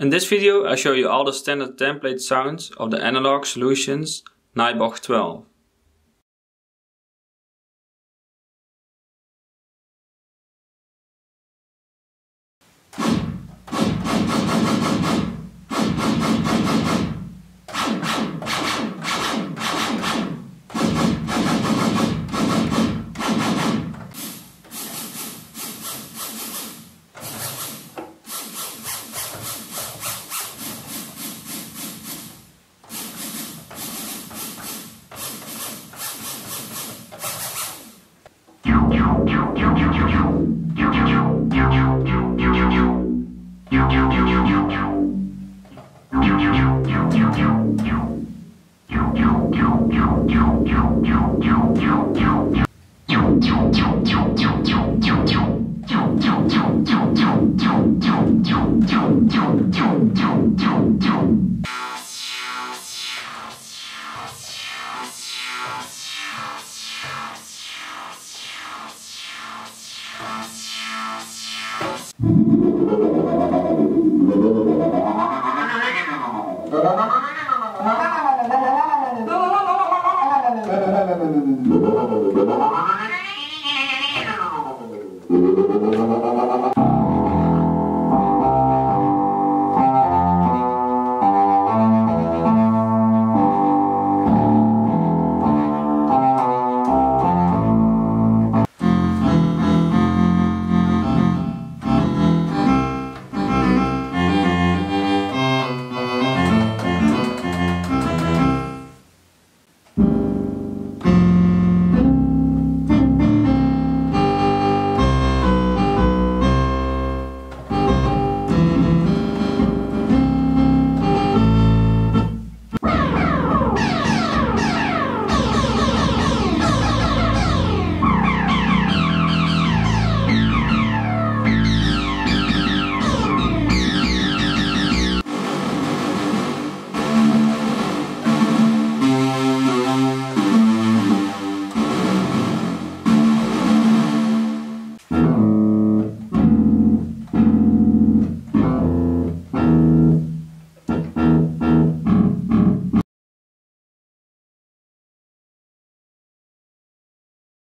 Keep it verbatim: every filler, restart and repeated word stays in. In this video I show you all the standard template sounds of the Analogue Solutions Nyborg twelve. Thank you.